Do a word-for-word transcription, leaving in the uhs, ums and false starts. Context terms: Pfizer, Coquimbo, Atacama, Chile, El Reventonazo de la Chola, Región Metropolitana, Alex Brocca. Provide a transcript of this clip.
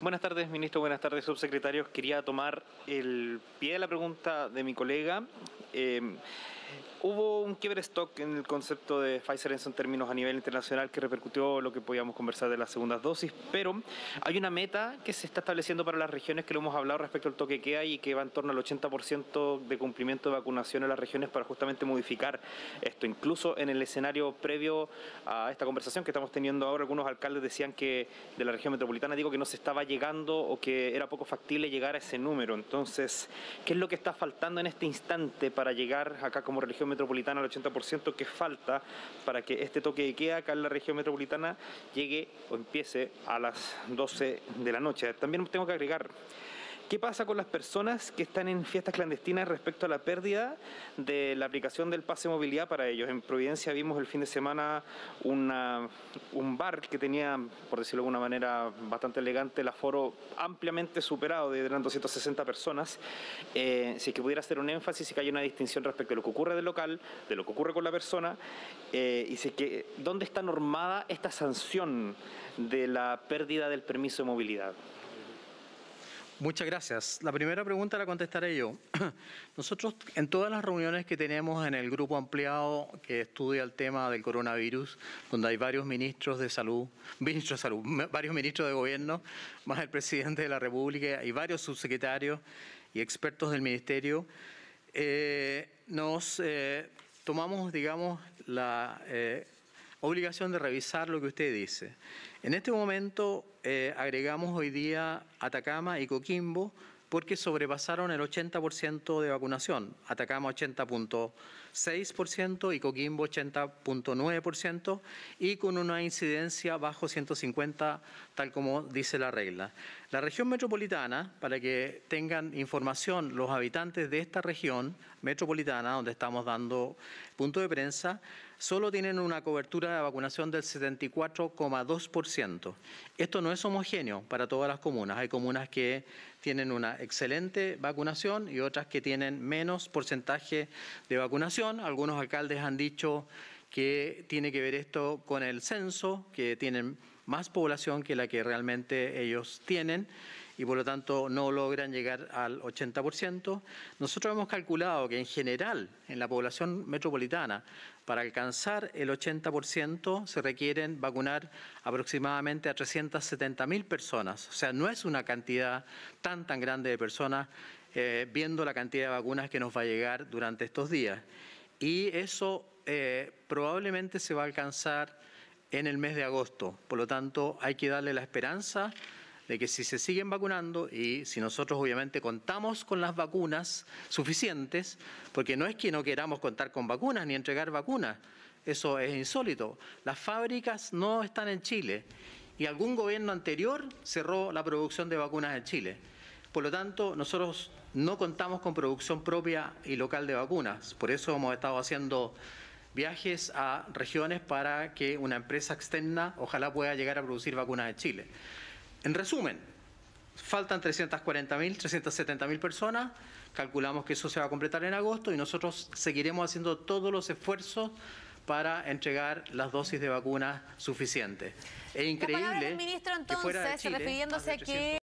Buenas tardes, ministro. Buenas tardes, subsecretarios. Quería tomar el pie de la pregunta de mi colega. Eh, hubo un quiebre stock en el concepto de Pfizer en términos a nivel internacional que repercutió lo que podíamos conversar de las segundas dosis, pero hay una meta que se está estableciendo para las regiones que lo hemos hablado respecto al toque que hay y que va en torno al ochenta por ciento de cumplimiento de vacunación en las regiones para justamente modificar esto. Incluso en el escenario previo a esta conversación que estamos teniendo ahora, algunos alcaldes decían que de la región metropolitana, digo, que no se estaba llegando o que era poco factible llegar a ese número. Entonces, ¿qué es lo que está faltando en este instante para llegar acá como región metropolitana al ochenta por ciento? ¿Qué falta para que este toque de queda acá en la región metropolitana llegue o empiece a las doce de la noche? También tengo que agregar, ¿qué pasa con las personas que están en fiestas clandestinas respecto a la pérdida de la aplicación del pase de movilidad para ellos? En Providencia vimos el fin de semana una, un bar que tenía, por decirlo de alguna manera bastante elegante, el aforo ampliamente superado, de eran doscientas sesenta personas. Eh, si es que pudiera hacer un énfasis y que haya una distinción respecto a lo que ocurre del local, de lo que ocurre con la persona, eh, y si es que, ¿dónde está normada esta sanción de la pérdida del permiso de movilidad? Muchas gracias. La primera pregunta la contestaré yo. Nosotros, en todas las reuniones que tenemos en el grupo ampliado que estudia el tema del coronavirus, donde hay varios ministros de salud, ministros de salud, varios ministros de gobierno, más el presidente de la República y varios subsecretarios y expertos del ministerio, eh, nos eh, tomamos, digamos, la eh, obligación de revisar lo que usted dice. En este momento eh, agregamos hoy día Atacama y Coquimbo porque sobrepasaron el ochenta por ciento de vacunación. Atacama ochenta punto seis por ciento y Coquimbo ochenta punto nueve por ciento y con una incidencia bajo ciento cincuenta, tal como dice la regla. La región metropolitana, para que tengan información los habitantes de esta región metropolitana, donde estamos dando punto de prensa, solo tienen una cobertura de vacunación del setenta y cuatro coma dos por ciento. Esto no es homogéneo para todas las comunas. Hay comunas que tienen una excelente vacunación y otras que tienen menos porcentaje de vacunación. Algunos alcaldes han dicho que tiene que ver esto con el censo, que tienen más población que la que realmente ellos tienen y por lo tanto no logran llegar al ochenta por ciento. Nosotros hemos calculado que en general en la población metropolitana para alcanzar el ochenta por ciento se requieren vacunar aproximadamente a trescientas setenta mil personas. O sea, no es una cantidad tan tan grande de personas eh, viendo la cantidad de vacunas que nos va a llegar durante estos días. Y eso eh, probablemente se va a alcanzar en el mes de agosto. Por lo tanto, hay que darle la esperanza de que si se siguen vacunando y si nosotros obviamente contamos con las vacunas suficientes, porque no es que no queramos contar con vacunas ni entregar vacunas, eso es insólito. Las fábricas no están en Chile y algún gobierno anterior cerró la producción de vacunas en Chile. Por lo tanto, nosotros no contamos con producción propia y local de vacunas, por eso hemos estado haciendo viajes a regiones para que una empresa externa ojalá pueda llegar a producir vacunas en Chile. En resumen, faltan trescientas cuarenta mil, trescientas setenta mil personas, calculamos que eso se va a completar en agosto y nosotros seguiremos haciendo todos los esfuerzos para entregar las dosis de vacunas suficientes. Es increíble. La palabra del ministro, entonces, refiriéndose a que